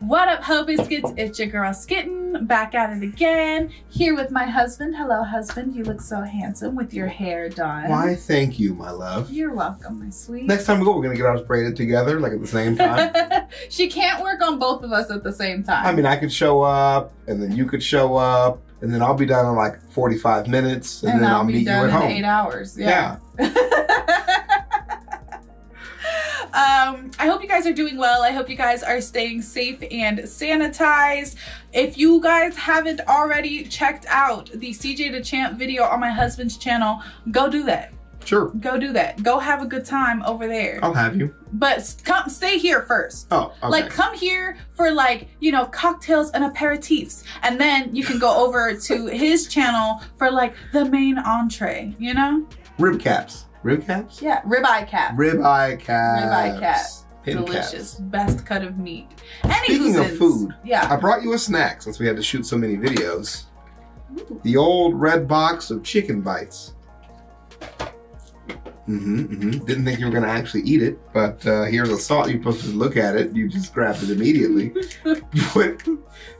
What up, Hobiscuits? It's your girl Skitten, back at it again, here with my husband. Hello, husband. You look so handsome with your hair done. Why, thank you, my love. You're welcome, my sweet. Next time we go, we're going to get ours braided together, like at the same time. She can't work on both of us at the same time. I mean, I could show up, and then you could show up, and then I'll be done in like 45 minutes, and then I'll meet you at home. And I'll be done in 8 hours. Yeah. I hope you guys are doing well. I hope you guys are staying safe and sanitized. If you guys haven't already checked out the CJ DeChamp video on my husband's channel, go do that. Sure. Go do that. Go have a good time over there. I'll have you. But come stay here first. Oh, okay. Like, come here for, like, you know, cocktails and aperitifs. And then you can go over to his channel for, like, the main entree, you know? Rib caps. Rib caps? Yeah, ribeye cap. Ribeye cap. Ribeye cap. Delicious. Best cut of meat. Speaking of food, yeah. I brought you a snack since we had to shoot so many videos. Ooh. The old red box of chicken bites. Didn't think you were going to actually eat it, but here's a salt. You're supposed to look at it. You just grabbed it immediately.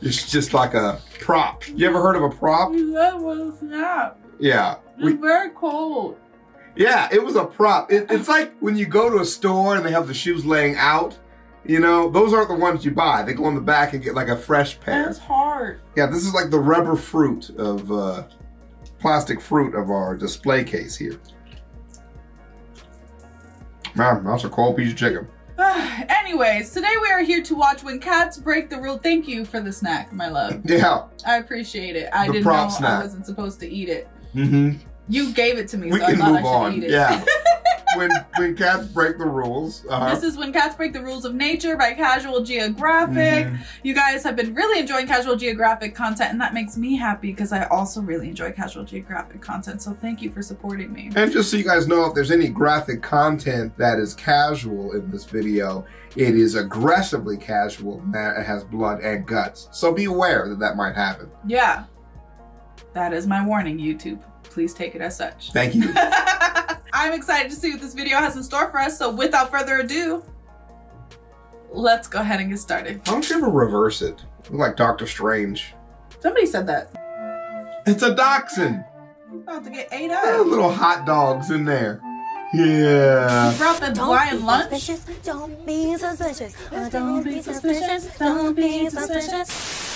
It's just like a prop. You ever heard of a prop? That was a snap. Yeah. It's very cold. Yeah, it was a prop. It's like when you go to a store and they have the shoes laying out, you know, those aren't the ones you buy. They go on the back and get like a fresh pair. That's hard. Yeah, this is like the rubber fruit of, plastic fruit of our display case here. Man, that's a cold piece of chicken. Anyways, today we are here to watch When Cats Break the Rule. Thank you for the snack, my love. Yeah. I appreciate it. I didn't know snack. I wasn't supposed to eat it. You gave it to me, so I thought I should eat it. Yeah. When Cats Break the Rules. This is When Cats Break the Rules of Nature by Casual Geographic. You guys have been really enjoying Casual Geographic content, and that makes me happy because I also really enjoy Casual Geographic content, so thank you for supporting me. And just so you guys know, if there's any graphic content that is casual in this video, it is aggressively casual and it has blood and guts. So be aware that that might happen. Yeah. That is my warning, YouTube. Please take it as such. Thank you. I'm excited to see what this video has in store for us. So without further ado, let's go ahead and get started. Why don't you ever reverse it? I'm like Doctor Strange. Somebody said that. It's a dachshund. I'm about to get ate up. There's little hot dogs in there. Yeah. You brought the Hawaiian lunch? Don't be suspicious. Don't be suspicious. Don't be suspicious. That's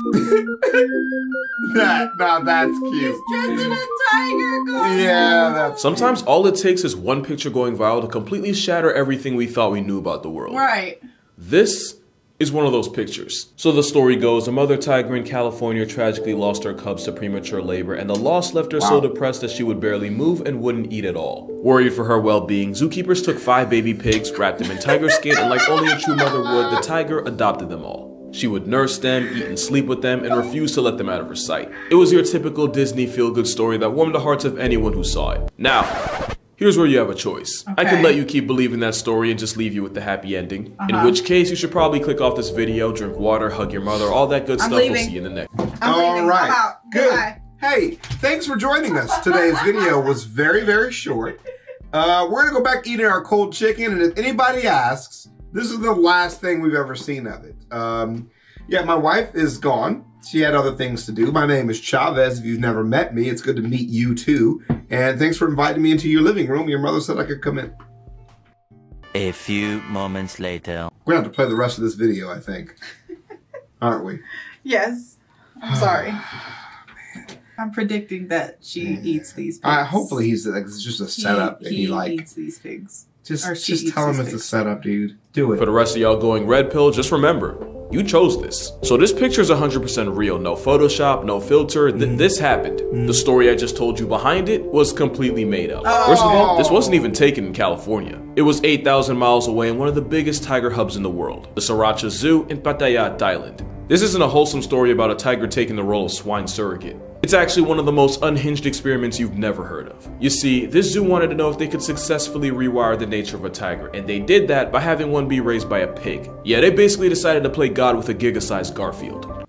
cute. He's dressed in a tiger costume. Yeah. Sometimes all it takes is one picture going viral to completely shatter everything we thought we knew about the world. Right. This is one of those pictures. So the story goes, a mother tiger in California tragically lost her cubs to premature labor, and the loss left her so depressed that she would barely move and wouldn't eat at all. Worried for her well-being, zookeepers took 5 baby pigs, wrapped them in tiger skin, and like only a true mother would, the tiger adopted them all. She would nurse them, eat and sleep with them, and refuse to let them out of her sight. It was your typical Disney feel-good story that warmed the hearts of anyone who saw it. Now, here's where you have a choice. Okay. I could let you keep believing that story and just leave you with the happy ending. In which case, you should probably click off this video, drink water, hug your mother, all that good stuff. We'll see you in the next. All right. Good. Goodbye. Hey, thanks for joining us. Today's video was very, very short. We're going to go back eating our cold chicken, and if anybody asks, this is the last thing we've ever seen of it. Yeah, my wife is gone. She had other things to do. My name is Chavez. If you've never met me, it's good to meet you too. And thanks for inviting me into your living room. Your mother said I could come in. A few moments later. We're gonna have to play the rest of this video, I think. Aren't we? Yes. I'm sorry. Man. I'm predicting that she eats these pigs. Hopefully he's like, it's just a setup. He eats these pigs. Just tell him it's a setup, dude. Do it. For the rest of y'all going red pill, just remember, you chose this. So this picture is 100% real. No Photoshop, no filter. This happened. The story I just told you behind it was completely made up. First of all, this wasn't even taken in California. It was 8,000 miles away in one of the biggest tiger hubs in the world, the Sriracha Zoo in Pattaya, Thailand. This isn't a wholesome story about a tiger taking the role of swine surrogate. It's actually one of the most unhinged experiments you've never heard of. You see, this zoo wanted to know if they could successfully rewire the nature of a tiger, and they did that by having one be raised by a pig. Yeah, they basically decided to play God with a giga-sized Garfield.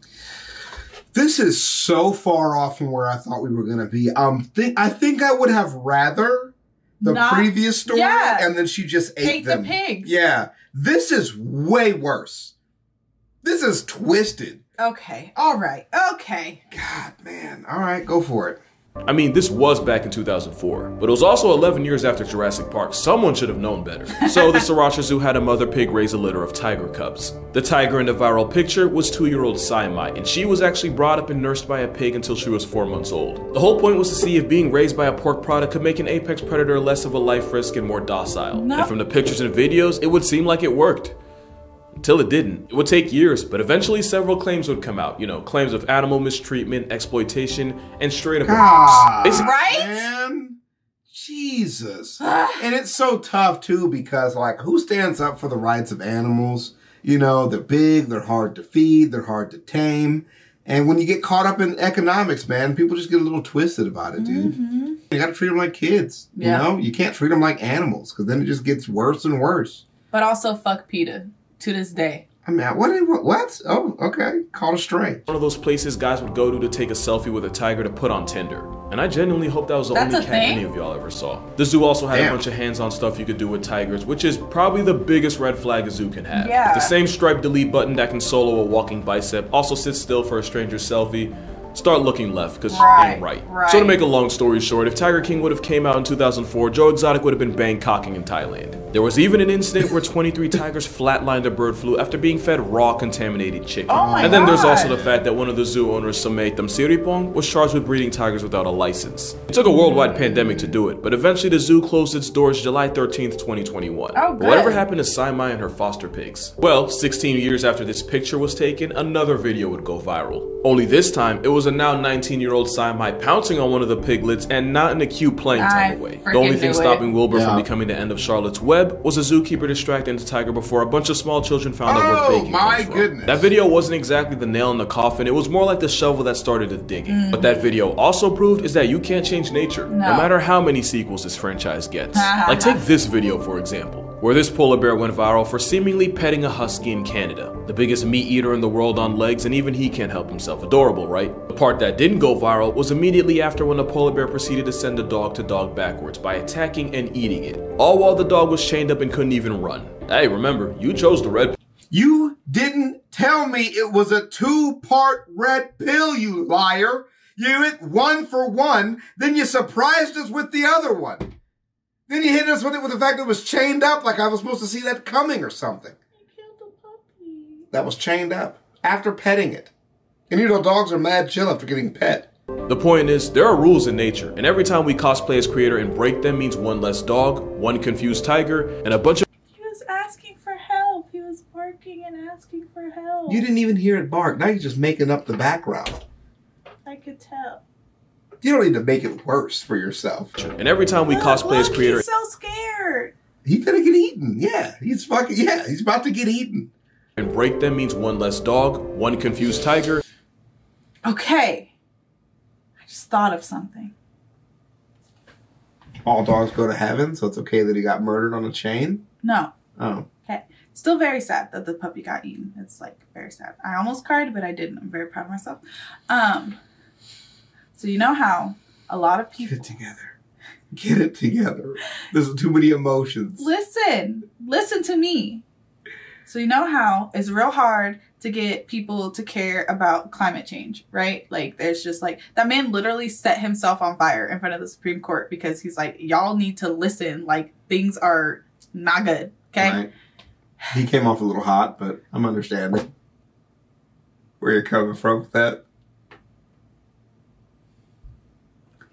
This is so far off from where I thought we were going to be. I think I would have rather the previous story, and then she just ate them. Ate the pigs. Yeah. This is way worse. This is twisted. Okay. All right. Okay. God, man. All right. Go for it. I mean, this was back in 2004, but it was also 11 years after Jurassic Park. Someone should have known better. So the Sriracha Zoo had a mother pig raise a litter of tiger cubs. The tiger in the viral picture was 2-year-old Saimai, and she was actually brought up and nursed by a pig until she was 4 months old. The whole point was to see if being raised by a pork product could make an apex predator less of a life risk and more docile. No. And from the pictures and videos, it would seem like it worked. Until it didn't. It would take years, but eventually several claims would come out. You know, claims of animal mistreatment, exploitation, and straight up abuse. Right? Man, Jesus. And it's so tough too, because like, who stands up for the rights of animals? You know, they're big, they're hard to feed, they're hard to tame. And when you get caught up in economics, man, people just get a little twisted about it, dude. Mm-hmm. You gotta treat them like kids, yeah. You know? You can't treat them like animals, because then it just gets worse and worse. But also, fuck PETA. To this day. I mean, what? Oh, okay. Called a stray. One of those places guys would go to take a selfie with a tiger to put on Tinder. And I genuinely hope that was the only cat any of y'all ever saw. The zoo also had a bunch of hands-on stuff you could do with tigers, which is probably the biggest red flag a zoo can have. Yeah. The same stripe delete button that can solo a walking bicep also sits still for a stranger's selfie. Start looking left, because ain't right. So to make a long story short, if Tiger King would have came out in 2004, Joe Exotic would have been Bangkoking in Thailand. There was even an incident where 23 tigers flatlined a bird flu after being fed raw contaminated chicken. Oh my God. Then there's also the fact that one of the zoo owners, Sumaitham Siripong, was charged with breeding tigers without a license. It took a worldwide pandemic to do it, but eventually the zoo closed its doors July 13th, 2021. Oh, good. Whatever happened to Saimai and her foster pigs? Well, 16 years after this picture was taken, another video would go viral. Only this time, it was a now 19-year-old Saimai pouncing on one of the piglets, and not in a cute playing time way. The only thing stopping Wilbur from becoming the end of Charlotte's Web was a zookeeper distracting the tiger before a bunch of small children found out where bacon comes from. Goodness. That video wasn't exactly the nail in the coffin, it was more like the shovel that started the digging. But that video also proved is that you can't change nature, no matter how many sequels this franchise gets. Like, take this video for example, where this polar bear went viral for seemingly petting a husky in Canada. The biggest meat eater in the world on legs, and even he can't help himself. Adorable, right? The part that didn't go viral was immediately after when the polar bear proceeded to send the dog to dog backwards by attacking and eating it. All while the dog was chained up and couldn't even run. Hey, remember, you chose the red pill. You didn't tell me it was a 2-part red pill, you liar. You hit one for one, then you surprised us with the other one. Then he hit us with it with the fact that it was chained up, like I was supposed to see that coming or something. I killed a puppy. That was chained up after petting it. And you know dogs are mad chill after getting pet. The point is, there are rules in nature, and every time we cosplay as creator and break them means one less dog, one confused tiger, and a bunch of— He was asking for help. He was barking and asking for help. You didn't even hear it bark. Now you're just making up the background. I could tell. You don't need to make it worse for yourself. And every time we cosplay as creator, he's so scared. He's gonna get eaten. Yeah, he's about to get eaten. And break them means one less dog, one confused tiger. Okay, I just thought of something. All dogs go to heaven, so it's okay that he got murdered on a chain? No. Oh. Okay. Still very sad that the puppy got eaten. It's like very sad. I almost cried, but I didn't. I'm very proud of myself. So you know how a lot of people... Get it together. Get it together. There's too many emotions. Listen. Listen to me. So you know how it's real hard to get people to care about climate change, right? Like, there's just like... That man literally set himself on fire in front of the Supreme Court because he's like, y'all need to listen. Like, things are not good, okay? Right. He came off a little hot, but I'm understanding where you're coming from with that.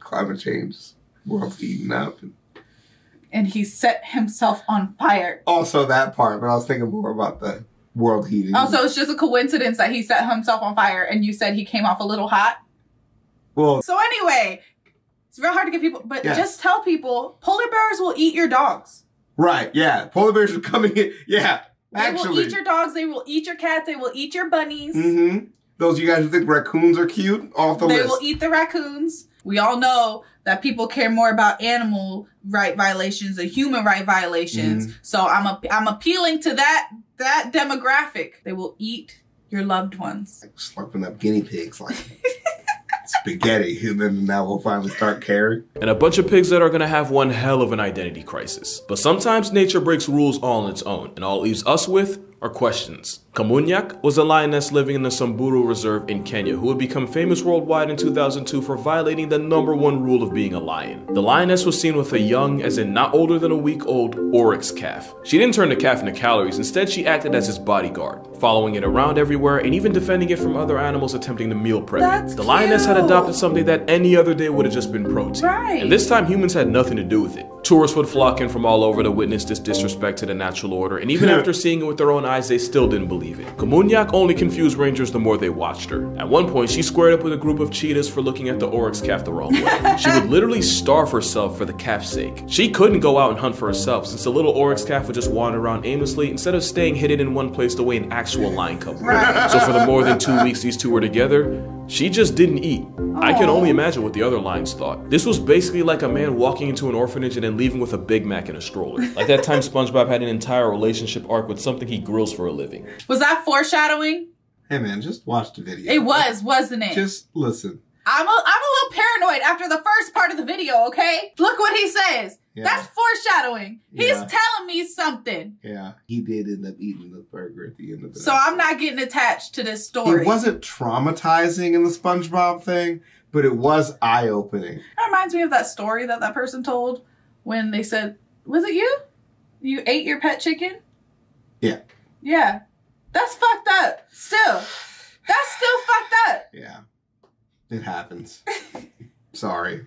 Climate change, world's eating up. And he set himself on fire. Also that part, but I was thinking more about the world heating. Oh, so it's just a coincidence that he set himself on fire and you said he came off a little hot? Well. So anyway, it's real hard to get people, but just tell people, polar bears will eat your dogs. Right, yeah. Polar bears are coming in, They will eat your dogs, they will eat your cats, they will eat your bunnies. Mm-hmm. Those of you guys who think raccoons are cute, off the list. They will eat the raccoons. We all know that people care more about animal right violations than human right violations. So I'm appealing to that demographic. They will eat your loved ones. Like slurping up guinea pigs like spaghetti, and then now we'll finally start caring. And a bunch of pigs that are gonna have one hell of an identity crisis. But sometimes nature breaks rules all on its own, and all it leaves us with are questions. Kamunyak was a lioness living in the Samburu Reserve in Kenya who would become famous worldwide in 2002 for violating the #1 rule of being a lion. The lioness was seen with a young, as in not older than a week old, oryx calf. She didn't turn the calf into calories, instead she acted as his bodyguard, following it around everywhere and even defending it from other animals attempting to meal prep. The lioness had adopted something that any other day would have just been protein. And this time humans had nothing to do with it. Tourists would flock in from all over to witness this disrespect to the natural order, and even after seeing it with their own eyes, they still didn't believe it. Kamunyak only confused rangers the more they watched her. At one point, she squared up with a group of cheetahs for looking at the oryx calf the wrong way. She would literally starve herself for the calf's sake. She couldn't go out and hunt for herself, since the little oryx calf would just wander around aimlessly instead of staying hidden in one place the way an actual lion couple would. So for the more than 2 weeks these two were together, she just didn't eat. I can only imagine what the other lions thought. This was basically like a man walking into an orphanage and then leaving with a Big Mac and a stroller. Like that time SpongeBob had an entire relationship arc with something he grills for a living. Was that foreshadowing? Hey man, just watch the video. It was, wasn't it? Just listen. I'm a little paranoid after the first part of the video, okay? Look what he says. Yeah. That's foreshadowing. He's telling me something. Yeah, he did end up eating the burger at the end of the episode. I'm not getting attached to this story. It wasn't traumatizing in the SpongeBob thing, but it was eye-opening. It reminds me of that story that that person told when they said, was it you? You ate your pet chicken? Yeah. Yeah. That's fucked up. Still. That's still fucked up. Yeah. It happens. Sorry.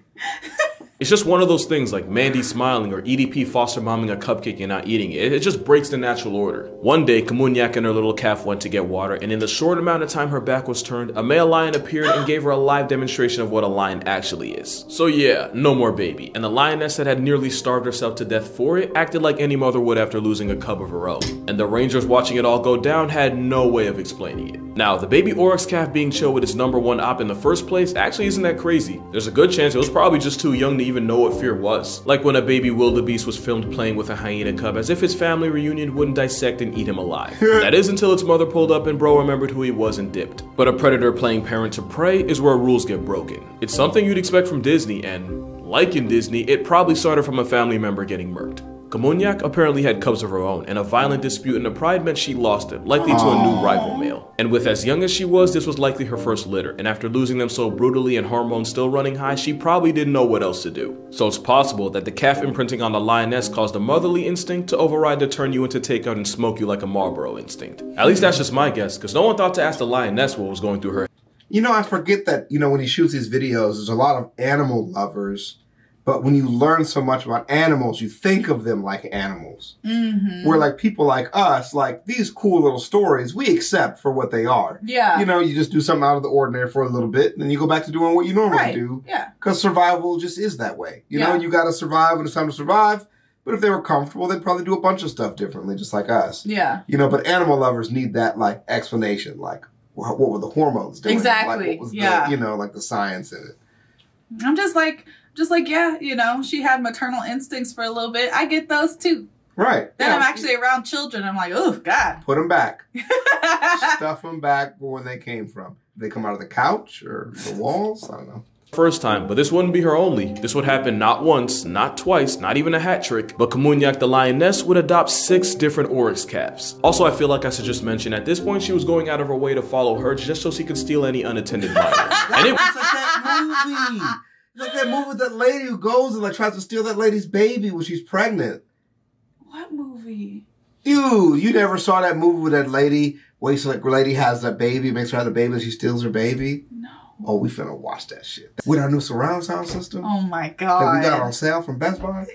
It's just one of those things like Mandy smiling or EDP foster momming a cupcake and not eating it. It just breaks the natural order. One day, Kamunyak and her little calf went to get water, and in the short amount of time her back was turned, a male lion appeared and gave her a live demonstration of what a lion actually is. So yeah, no more baby. And the lioness that had nearly starved herself to death for it acted like any mother would after losing a cub of her own. And the rangers watching it all go down had no way of explaining it. Now, the baby oryx calf being chill with its #1 op in the first place actually isn't that crazy. There's a good chance it was probably just too young to even know what fear was. Like when a baby wildebeest was filmed playing with a hyena cub as if his family reunion wouldn't dissect and eat him alive. That is until its mother pulled up and bro remembered who he was and dipped. But a predator playing parent to prey is where rules get broken. It's something you'd expect from Disney, and like in Disney, it probably started from a family member getting murked. Kamunyak apparently had cubs of her own, and a violent dispute in the pride meant she lost them, likely to a new rival male. And with as young as she was, this was likely her first litter, and after losing them so brutally and hormones still running high, she probably didn't know what else to do. So it's possible that the calf imprinting on the lioness caused a motherly instinct to override the turn you into take out and smoke you like a Marlboro instinct. At least that's just my guess, because no one thought to ask the lioness what was going through her. You know, I forget that, you know, when he shoots these videos, there's a lot of animal lovers. But when you learn so much about animals, you think of them like animals. Where like people like us, like these cool little stories, we accept for what they are. Yeah. You know, you just do something out of the ordinary for a little bit, and then you go back to doing what you normally do. Yeah. Because survival just is that way. You know, you got to survive when it's time to survive. But if they were comfortable, they'd probably do a bunch of stuff differently, just like us. Yeah. You know, but animal lovers need that like explanation, like what were the hormones doing? Exactly. Like, what was the, you know, like the science in it. I'm just like. Yeah, you know, she had maternal instincts for a little bit. I get those too. Right. Then I'm actually around children. I'm like, oh, God. Put them back. Stuff them back where they came from. They come out of the couch or the walls. I don't know. First time, but this wouldn't be her only. This would happen not once, not twice, not even a hat trick, but Kamunyak the lioness would adopt 6 different oryx calves. Also, I feel like I should just mention at this point she was going out of her way to follow her just so she could steal any unattended lions. And it was like that movie. Like that movie with that lady who goes and like tries to steal that lady's baby when she's pregnant. What movie? Ew, you never saw that movie with that lady where like lady has that baby, makes her have the baby, and she steals her baby? No. Oh, we finna watch that shit. With our new surround sound system. Oh my God. That we got on sale from Best Buy.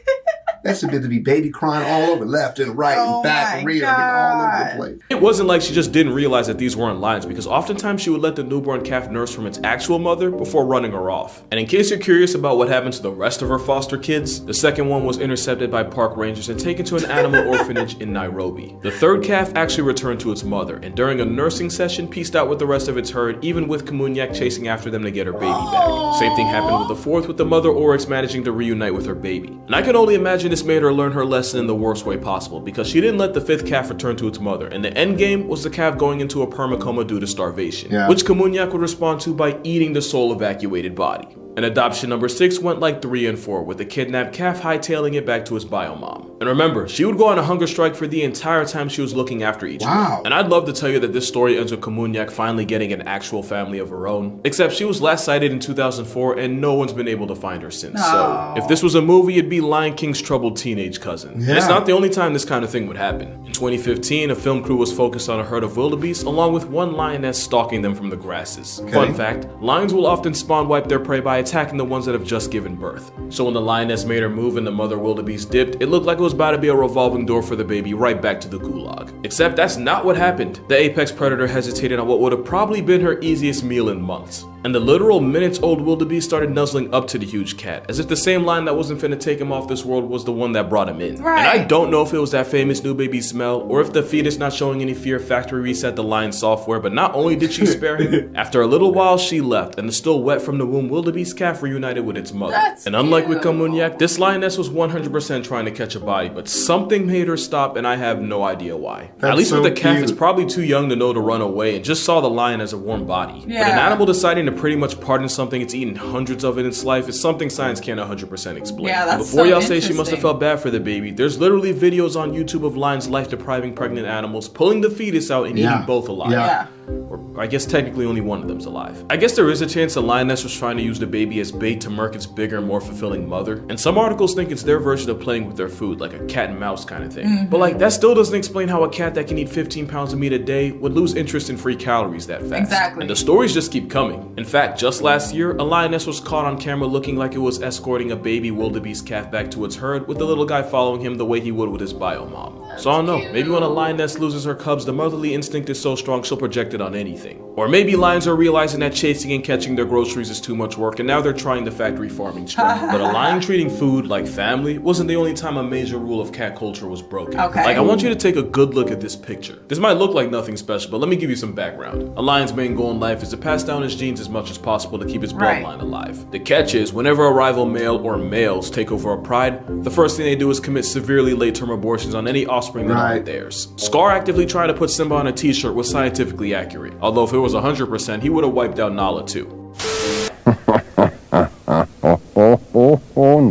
That should be baby crying all over left and right and back and rear all over the place. It wasn't like she just didn't realize that these weren't lions, because oftentimes she would let the newborn calf nurse from its actual mother before running her off. And in case you're curious about what happened to the rest of her foster kids, the second one was intercepted by park rangers and taken to an animal orphanage in Nairobi. The third calf actually returned to its mother, and during a nursing session pieced out with the rest of its herd, even with Kamunyak chasing after them to get her baby back. Same thing happened with the fourth, with the mother oryx managing to reunite with her baby. And I can only imagine this made her learn her lesson in the worst way possible, because she didn't let the fifth calf return to its mother, and the end game was the calf going into a perma coma due to starvation, which Kamunyak would respond to by eating the sole evacuated body. And adoption number 6 went like 3 and 4, with the kidnapped calf hightailing it back to its bio mom. And remember, she would go on a hunger strike for the entire time she was looking after each one. And I'd love to tell you that this story ends with Kamunyak finally getting an actual family of her own, except she was last sighted in 2004 and no one's been able to find her since. So if this was a movie, it'd be Lion King's troubled teenage cousin. And it's not the only time this kind of thing would happen. In 2015, a film crew was focused on a herd of wildebeest along with one lioness stalking them from the grasses. Fun fact, lions will often spawn wipe their prey by attacking the ones that have just given birth. So when the lioness made her move and the mother wildebeest dipped, it looked like it was about to be a revolving door for the baby right back to the gulag. Except that's not what happened. The apex predator hesitated on what would have probably been her easiest meal in months. And the literal minutes-old wildebeest started nuzzling up to the huge cat, as if the same lion that wasn't finna take him off this world was the one that brought him in. And I don't know if it was that famous new baby smell, or if the fetus not showing any fear factory reset the lion's software, but not only did she spare him, after a little while she left, and the still wet from the womb wildebeest calf reunited with its mother. And unlike with Kamunyak, this lioness was 100% trying to catch a body, but something made her stop and I have no idea why. At least with the calf, it's probably too young to know to run away and just saw the lion as a warm body. But an animal deciding to pretty much pardon something it's eaten hundreds of in its life is something science can't 100% explain. Before y'all say she must have felt bad for the baby, there's literally videos on YouTube of lions life depriving pregnant animals, pulling the fetus out and eating both alive. Or I guess technically only one of them's alive. I guess there is a chance the lioness was trying to use the baby as bait to murk its bigger, more fulfilling mother. And some articles think it's their version of playing with their food, like a cat and mouse kind of thing. But like, that still doesn't explain how a cat that can eat 15 pounds of meat a day would lose interest in free calories that fast. And the stories just keep coming. In fact, just last year, a lioness was caught on camera looking like it was escorting a baby wildebeest calf back to its herd, with the little guy following him the way he would with his bio mom. So I don't know, maybe when a lioness loses her cubs, the motherly instinct is so strong she'll project it on anything. Or maybe lions are realizing that chasing and catching their groceries is too much work and now they're trying the factory farming strategy. But a lion treating food like family wasn't the only time a major rule of cat culture was broken. Like, I want you to take a good look at this picture. This might look like nothing special, but let me give you some background. A lion's main goal in life is to pass down his genes as much as possible to keep its bloodline alive. The catch is, whenever a rival male or males take over a pride, the first thing they do is commit severely late-term abortions on any offspring that aren't theirs. Scar actively tried to put Simba on a t-shirt was scientifically accurate, although if it was 100%, he would have wiped out Nala too.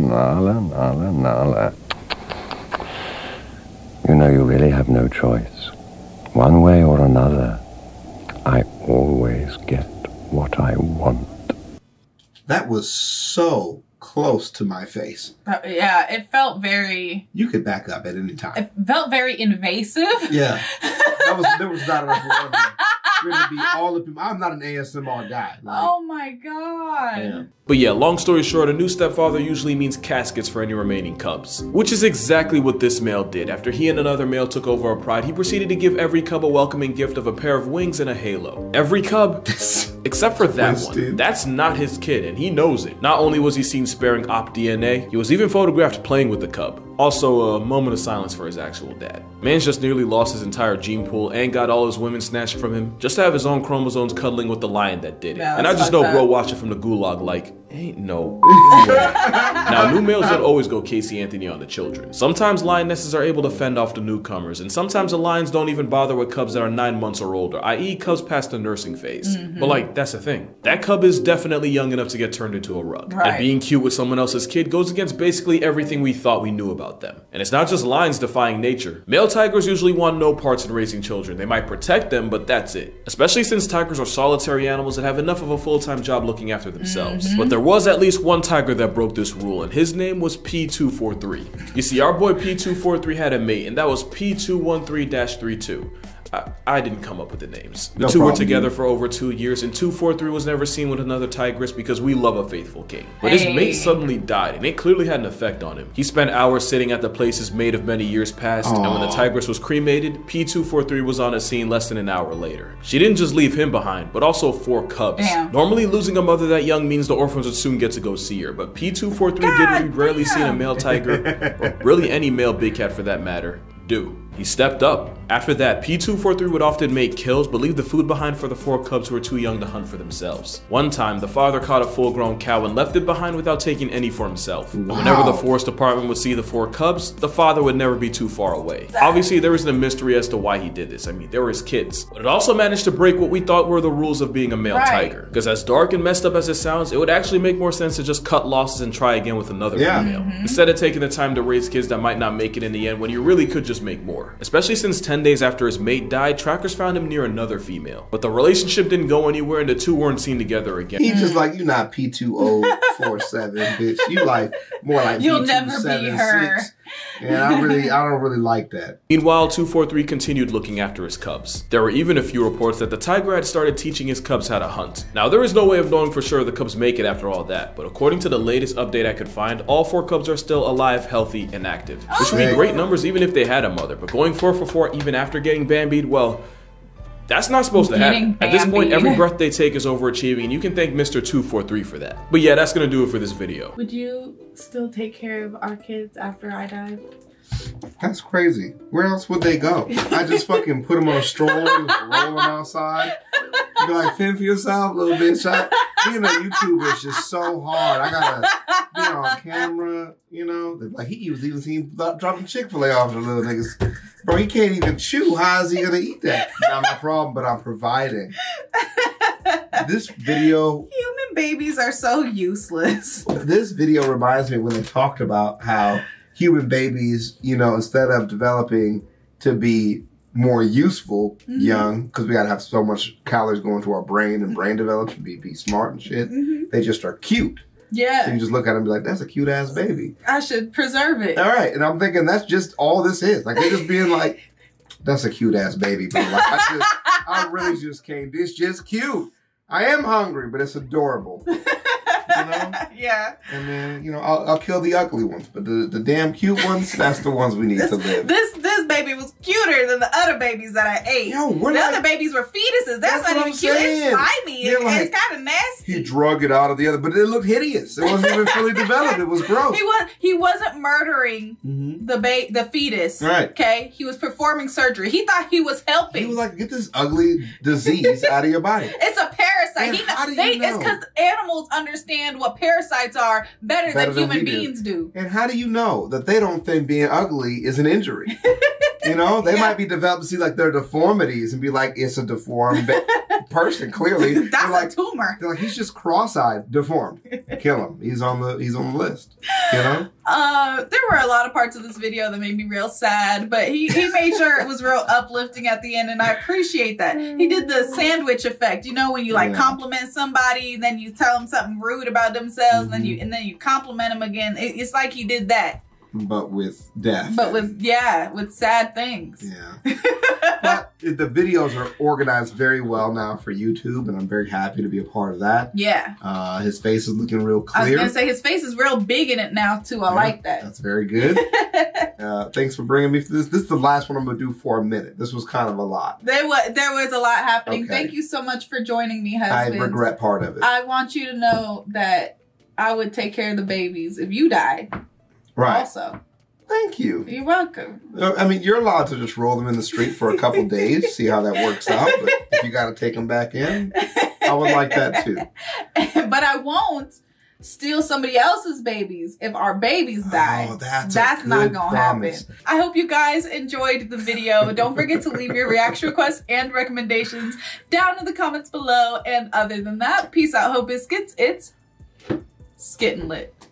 Nala, Nala, Nala. You know, you really have no choice. One way or another, I always get what I want. That was so close to my face. Yeah, it felt very... You could back up at any time. It felt very invasive. Yeah. There was not enough room. Really be all up in, I'm not an ASMR guy. Like, oh my god. But yeah, long story short, a new stepfather usually means caskets for any remaining cubs, which is exactly what this male did. After he and another male took over a pride, he proceeded to give every cub a welcoming gift of a pair of wings and a halo. Every cub, except for that one. That's not his kid, and he knows it. Not only was he seen sparing op DNA, he was even photographed playing with the cub. Also, a moment of silence for his actual dad. Man's just nearly lost his entire gene pool and got all his women snatched from him just to have his own chromosomes cuddling with the lion that did it. And I just know bro watching from the gulag like, ain't no way. Now, new males don't always go Casey Anthony on the children. Sometimes lionesses are able to fend off the newcomers, and sometimes the lions don't even bother with cubs that are 9 months or older, i.e. cubs past the nursing phase. But like, that's the thing. That cub is definitely young enough to get turned into a rug. And being cute with someone else's kid goes against basically everything we thought we knew about them. And it's not just lions defying nature. Male tigers usually want no parts in raising children. They might protect them, but that's it. Especially since tigers are solitary animals that have enough of a full-time job looking after themselves. But there was at least one tiger that broke this rule, and his name was P243. You see, our boy P243 had a mate, and that was P213-32. I didn't come up with the names. The two were together for over 2 years, and 243 was never seen with another tigress because we love a faithful king. But his mate suddenly died, and it clearly had an effect on him. He spent hours sitting at the place his mate of many years past, and when the tigress was cremated, P243 was on a scene less than an hour later. She didn't just leave him behind, but also 4 cubs. Normally, losing a mother that young means the orphans would soon get to go see her, but P243 did what we've rarely seen a male tiger, or really any male big cat for that matter, do. He stepped up. After that, P243 would often make kills but leave the food behind for the four cubs who were too young to hunt for themselves. One time, the father caught a full-grown cow and left it behind without taking any for himself. Wow. But whenever the forest department would see the four cubs, the father would never be too far away. Obviously, there isn't a mystery as to why he did this. I mean, there were his kids. But it also managed to break what we thought were the rules of being a male tiger. Because as dark and messed up as it sounds, it would actually make more sense to just cut losses and try again with another female. Instead of taking the time to raise kids that might not make it in the end when you really could just make more. Especially since 10 days after his mate died, trackers found him near another female. But the relationship didn't go anywhere and the two weren't seen together again. He's just like, you not P2047, bitch. You like, more like you'll never be her. Yeah, I don't really like that. Meanwhile, 243 continued looking after his cubs. There were even a few reports that the tiger had started teaching his cubs how to hunt. Now, there is no way of knowing for sure the cubs make it after all that, but according to the latest update I could find, all four cubs are still alive, healthy, and active, which would be great numbers even if they had a mother. But going 4 for 4 even after getting bambied, well, that's not supposed to happen. At this point, every breath they take is overachieving, and you can thank Mr. 243 for that. But yeah, that's gonna do it for this video. Would you still take care of our kids after I died? That's crazy. Where else would they go? I just fucking put them on a stroller, roll them outside. You be like, fend for yourself, little bitch. Being a YouTuber is just so hard. I gotta be on camera, you know? Like, he was even seen dropping Chick-fil-A off the little niggas. Bro, he can't even chew. How is he gonna eat that? Not my problem, but I'm providing. This video... Human babies are so useless. This video reminds me when they talked about how human babies, you know, instead of developing to be more useful young, because we gotta have so much calories going to our brain and brain develops and be smart and shit, they just are cute. Yeah. So you just look at them and be like, that's a cute ass baby. I should preserve it. All right. And I'm thinking that's just all this is. Like, they're just being like, that's a cute ass baby. But like, I really just came. It's just cute. I am hungry, but it's adorable. You know? Yeah. And then, you know, I'll kill the ugly ones. But the damn cute ones, that's the ones we need to live. This baby was cuter than the other babies that I ate. Yo, the other babies were fetuses. That's not even cute. It's slimy. It's kind of nasty. He drug it out of the other, but it looked hideous. It wasn't even fully developed. It was gross. He wasn't murdering the fetus. Right. Okay? He was performing surgery. He thought he was helping. He was like, get this ugly disease out of your body. It's a parasite. It's because animals understand what parasites are better than human beings do. And how do you know that they don't think being ugly is an injury? You know, they might be developed to see like their deformities and be like, it's a deformed person, clearly. That's a tumor. They're like, he's just cross-eyed, deformed. Kill him. He's on the list. You know? There were a lot of parts of this video that made me real sad, but he made sure it was real uplifting at the end, and I appreciate that. He did the sandwich effect, you know, when you like compliment somebody, then you tell them something rude about themselves, and then you compliment them again. It's like he did that. But with death. But with sad things. Yeah. But the videos are organized very well now for YouTube, and I'm very happy to be a part of that. Yeah. His face is looking real clear. I was going to say, his face is real big in it now, too. I like that. That's very good. Thanks for bringing me to this. This is the last one I'm going to do for a minute. This was kind of a lot. There was a lot happening. Okay. Thank you so much for joining me, husband. I regret part of it. I want you to know that I would take care of the babies if you died. Right. Also. Thank you. You're welcome. I mean, you're allowed to just roll them in the street for a couple days, see how that works out. But if you got to take them back in, I would like that too. But I won't steal somebody else's babies if our babies die. Oh, that's not gonna happen. I hope you guys enjoyed the video. Don't forget to leave your reaction requests and recommendations down in the comments below. And other than that, peace out, Hobiscuits. It's SkittenLit.